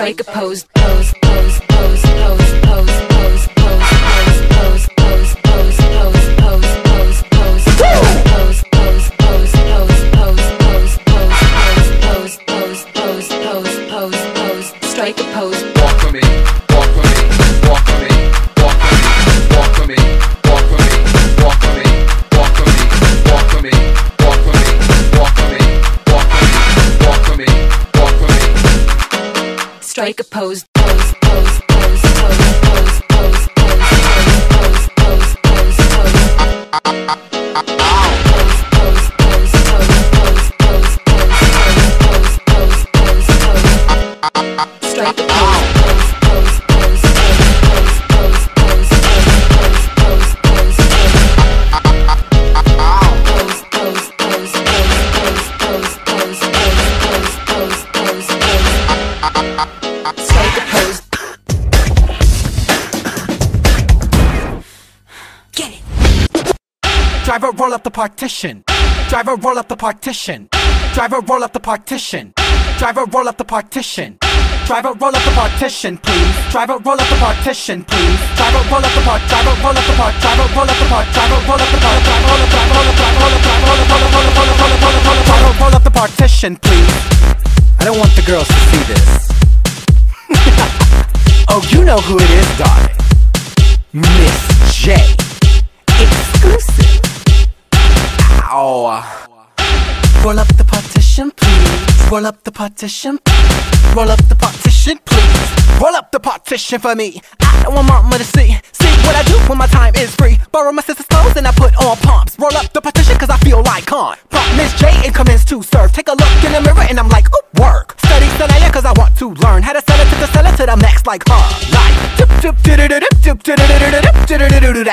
like a pose, pose, pose, pose, pose, pose, pose, pose, pose, pose, pose, pose, pose, pose, pose, pose, pose, pose, pose, pose, pose, pose, pose, pose, pose, strike a pose. Walk for me, walk for me, walk for me, walk for me, walk for me, walk for me, walk for me, walk for me, walk for me, walk for me, walk for me, walk for me, walk for me. Strike a pose, pose, pose, pose, pose, pose, pose, pose, pose, pose, pose, pose. Driver, roll up the partition. Driver, roll up the partition. Driver, roll up the partition. Driver, roll up the partition. Driver, roll up the partition, please. Driver, roll up the partition, please. Driver, roll up the part. Driver, roll up the part. Driver, roll up the part. Driver, roll up the part. Driver, roll up, driver, roll up, driver, roll up, driver, roll up, driver, roll up, roll up, roll up, roll up, roll up, roll up, roll up the partition, please. I don't want the girls to see this. Oh, you know who it is, darling. Miss J. Exclusive. Roll up the partition, please. Roll up the partition. Roll up the partition, please. Roll up the partition for me. I don't want mama to see what I do when my time is free. Borrow my sister's clothes and I put on pumps. Roll up the partition cause I feel like con. Pop Miss J and commence to serve. Take a look in the mirror and I'm like, oh, work. Study Sanaya cause I want to learn how to sell it to the seller to the max like her. Like, dip dip dip dip dip dip dip.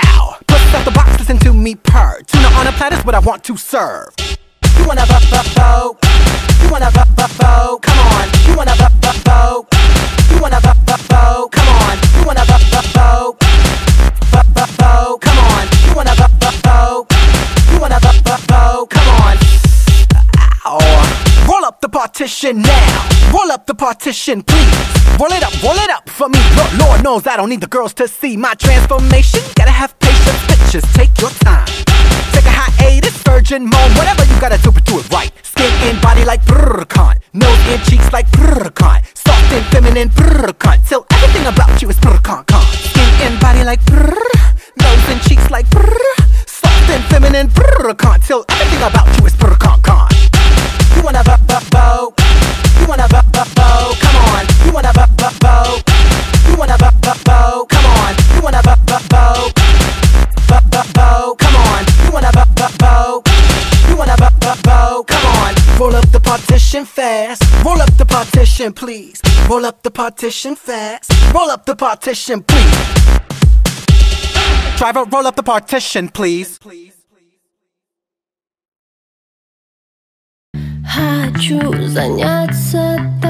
Out the box, listen to me purr. Tuna on a platter is what I want to serve. You wanna buffo? You wanna buffo? Come on. You wanna buffo? You wanna buffo? Come on. You wanna buffo? Buffo? Come on. You wanna buffo? You wanna buffo? Come on. Roll up the partition now. Roll up the partition, please. Roll it up for me. Lord knows I don't need the girls to see my transformation. Gotta have patience, bitches. Take your time. Take a hiatus, surgeon mode. Whatever you gotta do, but do it right. Skin and body like brrrcon. Nose and cheeks like brrrcon. Soft and feminine brrrcon. Till everything about you is brrrcon. Skin and body like brrr. Nose and cheeks like brrr. Soft and feminine brrrcon. Till everything about you is brrrcon. You wanna buffo? You wanna buffo? Come on. You wanna buffo? You wanna buffo? Come on. You wanna buffo? Buffo? Come on. You wanna buffo? You wanna buffo? Come on. Roll up the partition fast. Roll up the partition, please. Roll up the partition fast. Roll up the partition, please. Driver, roll up the partition, please. Хочу заняться тобой.